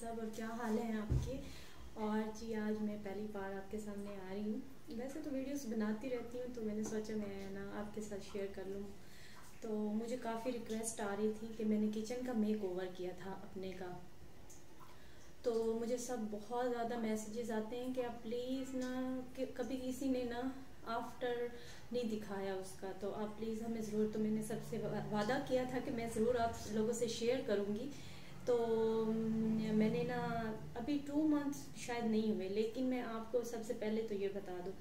सब और क्या हाल है आपके। और जी आज मैं पहली बार आपके सामने आ रही हूँ। वैसे तो वीडियोस बनाती रहती हूँ, तो मैंने सोचा मैं ना आपके साथ शेयर कर लूँ। तो मुझे काफ़ी रिक्वेस्ट आ रही थी कि मैंने किचन का मेकओवर किया था अपने का, तो मुझे सब बहुत ज़्यादा मैसेजेस आते हैं कि आप प्लीज़ ना कि कभी किसी ने ना आफ्टर नहीं दिखाया उसका, तो आप प्लीज़ हमें ज़रूर। तो मैंने सबसे वादा किया था कि मैं ज़रूर आप लोगों से शेयर करूँगी। तो मैंने ना अभी 2 मंथ्स शायद नहीं हुए, लेकिन मैं आपको सबसे पहले तो ये बता दूं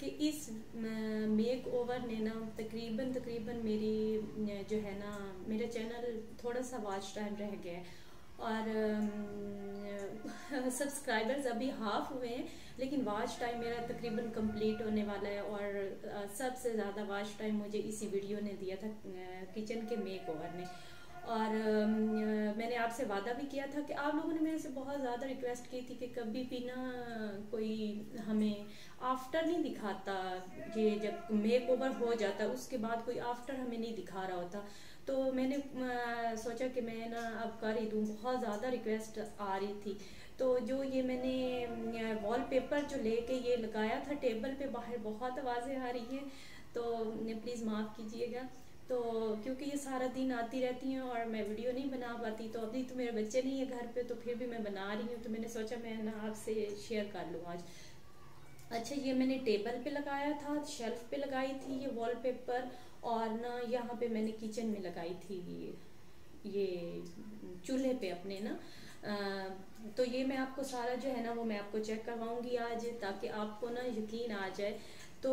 कि इस मेक ओवर ने ना तकरीबन मेरी जो है ना मेरा चैनल थोड़ा सा वॉच टाइम रह गया है और सब्सक्राइबर्स अभी हाफ हुए हैं, लेकिन वॉच टाइम मेरा तकरीबन कंप्लीट होने वाला है। और सबसे ज़्यादा वॉच टाइम मुझे इसी वीडियो ने दिया था, किचन के मेक ओवर ने। और मैंने आपसे वादा भी किया था कि आप लोगों ने मेरे से बहुत ज़्यादा रिक्वेस्ट की थी कि कभी भी ना कोई हमें आफ्टर नहीं दिखाता, ये जब मेक ओवर हो जाता उसके बाद कोई आफ्टर हमें नहीं दिखा रहा होता। तो मैंने सोचा कि मैं ना अब कर ही दूँ, बहुत ज़्यादा रिक्वेस्ट आ रही थी। तो जो ये मैंने वॉलपेपर जो लेके ये लगाया था टेबल पे, बाहर बहुत आवाज़ें आ रही हैं, तो प्लीज़ माफ़ कीजिएगा। तो क्योंकि ये सारा दिन आती रहती हैं और मैं वीडियो नहीं बना पाती, तो अभी तो मेरे बच्चे नहीं है घर पे, तो फिर भी मैं बना रही हूँ। तो मैंने सोचा मैं ना आपसे शेयर कर लूँ आज। अच्छा, ये मैंने टेबल पे लगाया था, शेल्फ पे लगाई थी ये वॉलपेपर, और ना यहाँ पे मैंने किचन में लगाई थी ये चूल्हे पे अपने ना। तो ये मैं आपको सारा जो है ना वो मैं आपको चेक करवाऊँगी आज, ताकि आपको ना यकीन आ जाए। तो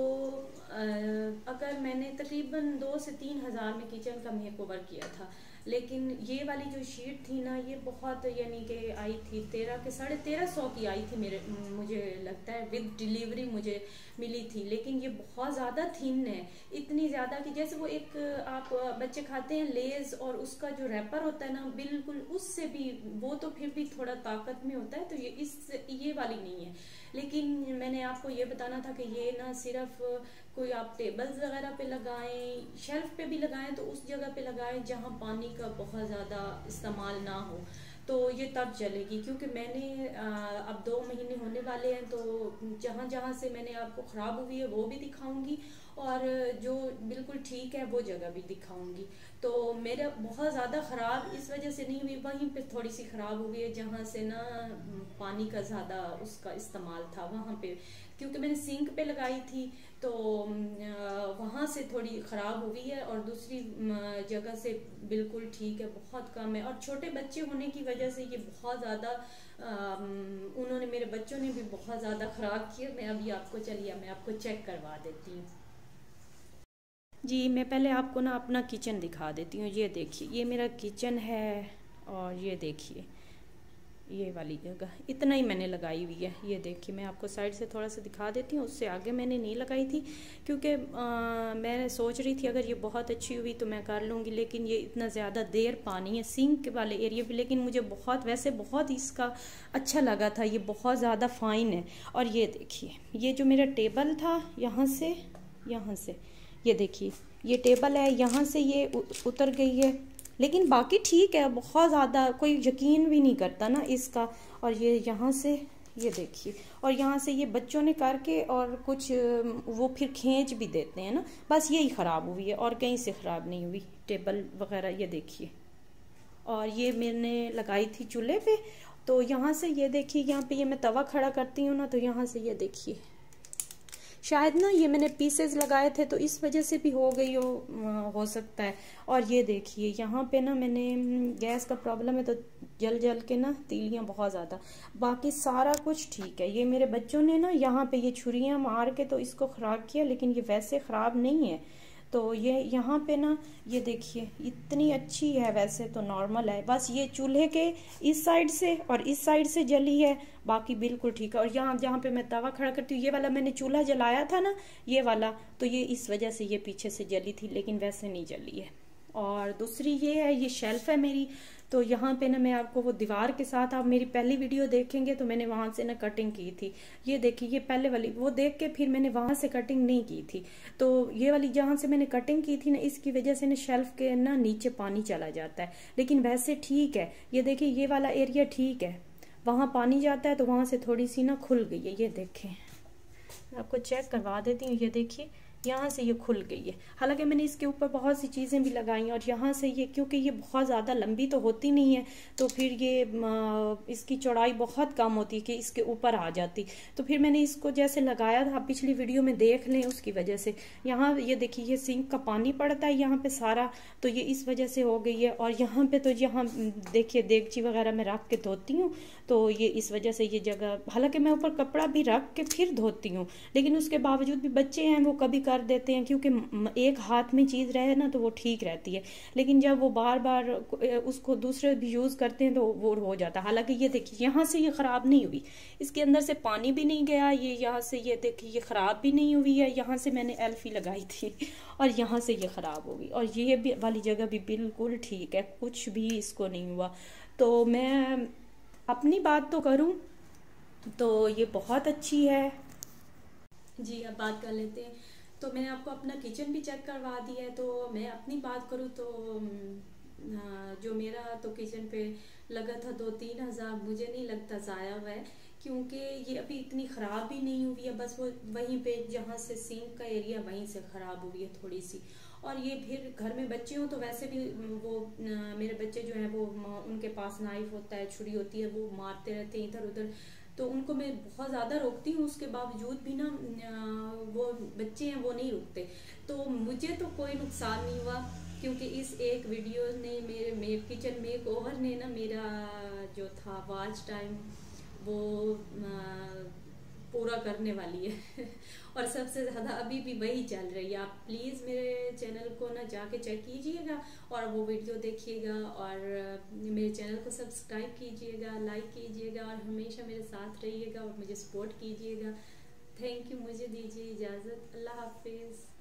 अगर मैंने तकरीबन 2 से 3 हज़ार में किचन का मेकओवर किया था, लेकिन ये वाली जो शीट थी ना ये बहुत यानी कि आई थी 1300 के 1350 की आई थी मेरे, मुझे लगता है विद डिलीवरी मुझे मिली थी। लेकिन ये बहुत ज़्यादा थिन है, इतनी ज़्यादा कि जैसे वो एक आप बच्चे खाते हैं लेज़ और उसका जो रैपर होता है ना, बिल्कुल उससे भी वो तो फिर भी थोड़ा ताकत में होता है, तो ये इस ये वाली नहीं है। लेकिन मैंने आपको ये बताना था कि ये ना सिर्फ कोई आप टेबल्स वगैरह पे लगाएं, शेल्फ पे भी लगाएं तो उस जगह पे लगाएं जहाँ पानी का बहुत ज़्यादा इस्तेमाल ना हो, तो ये तब चलेगी। क्योंकि मैंने अब 2 महीने होने वाले हैं, तो जहाँ जहाँ से मैंने आपको ख़राब हुई है वो भी दिखाऊंगी और जो बिल्कुल ठीक है वो जगह भी दिखाऊंगी। तो मेरा बहुत ज़्यादा ख़राब इस वजह से नहीं हुई, वहीं पे थोड़ी सी ख़राब हुई है जहाँ से ना पानी का ज़्यादा उसका इस्तेमाल था वहाँ पे, क्योंकि मैंने सिंक पे लगाई थी तो वहाँ से थोड़ी ख़राब हुई है और दूसरी जगह से बिल्कुल ठीक है, बहुत कम है। और छोटे बच्चे होने की वजह से ये बहुत ज़्यादा उन्होंने मेरे बच्चों ने भी बहुत ज़्यादा ख़राब किया। मैं अभी आपको चलिए मैं आपको चेक करवा देती हूँ। जी, मैं पहले आपको ना अपना किचन दिखा देती हूँ। ये देखिए, ये मेरा किचन है और ये देखिए ये वाली जगह इतना ही मैंने लगाई हुई है। ये देखिए, मैं आपको साइड से थोड़ा सा दिखा देती हूँ, उससे आगे मैंने नहीं लगाई थी क्योंकि मैं सोच रही थी अगर ये बहुत अच्छी हुई तो मैं कर लूँगी, लेकिन ये इतना ज़्यादा देर पानी है सिंक वाले एरिया पे। लेकिन मुझे बहुत इसका अच्छा लगा था, ये बहुत ज़्यादा फाइन है। और ये देखिए, ये जो मेरा टेबल था यहाँ से ये देखिए ये टेबल है, यहाँ से ये उतर गई है, लेकिन बाकी ठीक है, बहुत ज़्यादा कोई यकीन भी नहीं करता ना इसका। और ये यहाँ से ये देखिए, और यहाँ से ये बच्चों ने करके और कुछ वो फिर खींच भी देते हैं ना, बस यही ख़राब हुई है और कहीं से ख़राब नहीं हुई टेबल वगैरह। ये देखिए, और ये मैंने लगाई थी चूल्हे पे, तो यहाँ से ये देखिए यहाँ पे ये मैं तवा खड़ा करती हूँ ना, तो यहाँ से ये देखिए शायद ना ये मैंने पीसेस लगाए थे तो इस वजह से भी हो गई हो सकता है। और ये देखिए यहाँ पे ना मैंने गैस का प्रॉब्लम है तो जल के ना तीलियाँ बहुत ज़्यादा, बाकी सारा कुछ ठीक है। ये मेरे बच्चों ने ना यहाँ पे ये छुरियाँ मार के तो इसको ख़राब किया, लेकिन ये वैसे ख़राब नहीं है। तो ये यहाँ पे ना ये देखिए इतनी अच्छी है, वैसे तो नॉर्मल है, बस ये चूल्हे के इस साइड से और इस साइड से जली है, बाकी बिल्कुल ठीक है। और यहाँ जहाँ पे मैं तवा खड़ा करती हूँ, ये वाला मैंने चूल्हा जलाया था ना ये वाला, तो ये इस वजह से ये पीछे से जली थी, लेकिन वैसे नहीं जली है। और दूसरी ये है, ये शेल्फ है मेरी, तो यहाँ पे ना मैं आपको वो दीवार के साथ, आप मेरी पहली वीडियो देखेंगे तो मैंने वहाँ से ना कटिंग की थी। ये देखिए ये पहले वाली वो देख के फिर मैंने वहाँ से कटिंग नहीं की थी, तो ये वाली जहाँ से मैंने कटिंग की थी ना इसकी वजह से ना शेल्फ के ना नीचे पानी चला जाता है, लेकिन वैसे ठीक है। ये देखिए ये वाला एरिया ठीक है। वहाँ पानी जाता है तो वहाँ से थोड़ी सी ना खुल गई है। ये देखें, आपको चेक करवा देती हूँ। ये देखिए यहाँ से ये खुल गई है। हालांकि मैंने इसके ऊपर बहुत सी चीज़ें भी लगाई और यहाँ से ये, क्योंकि ये बहुत ज़्यादा लंबी तो होती नहीं है, तो फिर ये इसकी चौड़ाई बहुत कम होती है कि इसके ऊपर आ जाती। तो फिर मैंने इसको जैसे लगाया था, आप पिछली वीडियो में देख लें, उसकी वजह से यहाँ ये देखिए ये सिंक का पानी पड़ता है यहाँ पर सारा, तो ये इस वजह से हो गई है। और यहाँ पर तो यहाँ देखिए देगची वगैरह मैं रख के धोती हूँ, तो ये इस वजह से ये जगह, हालाँकि मैं ऊपर कपड़ा भी रख के फिर धोती हूँ, लेकिन उसके बावजूद भी बच्चे हैं वो कभी कर देते हैं, क्योंकि एक हाथ में चीज़ रहे ना तो वो ठीक रहती है, लेकिन जब वो बार बार उसको दूसरे भी यूज़ करते हैं तो वो हो जाता है। हालांकि ये देखिए यहाँ से ये ख़राब नहीं हुई, इसके अंदर से पानी भी नहीं गया, ये यहाँ से ये देखिए ये ख़राब भी नहीं हुई है। यहाँ से मैंने एल्फी लगाई थी और यहाँ से ये ख़राब हो गई, और ये भी वाली जगह भी बिल्कुल ठीक है, कुछ भी इसको नहीं हुआ। तो मैं अपनी बात तो करूँ तो ये बहुत अच्छी है जी। अब बात कर लेते हैं, तो मैंने आपको अपना किचन भी चेक करवा दिया है। तो मैं अपनी बात करूँ तो जो मेरा तो किचन पे लगा था 2-3 हज़ार, मुझे नहीं लगता ज़ाया हुआ है, क्योंकि ये अभी इतनी ख़राब भी नहीं हुई है, बस वो वहीं पे जहाँ से सिंक का एरिया वहीं से ख़राब हुई है थोड़ी सी। और ये फिर घर में बच्चे हों तो वैसे भी वो मेरे बच्चे जो हैं वो उनके पास नाइफ होता है, छुरी होती है, वो मारते रहते हैं इधर उधर, तो उनको मैं बहुत ज़्यादा रोकती हूँ, उसके बावजूद भी ना वो बच्चे हैं वो नहीं रुकते। तो मुझे तो कोई नुकसान नहीं हुआ, क्योंकि इस एक वीडियो ने मेरे किचन मेकओवर ने ना मेरा जो था वॉच टाइम वो पूरा करने वाली है और सबसे ज़्यादा अभी भी वही चल रही है। आप प्लीज़ मेरे चैनल को ना जाके चेक कीजिएगा और वो वीडियो देखिएगा, और मेरे चैनल को सब्सक्राइब कीजिएगा, लाइक कीजिएगा, और हमेशा मेरे साथ रहिएगा और मुझे सपोर्ट कीजिएगा। थैंक यू, मुझे दीजिए इजाज़त। अल्लाह हाफिज़।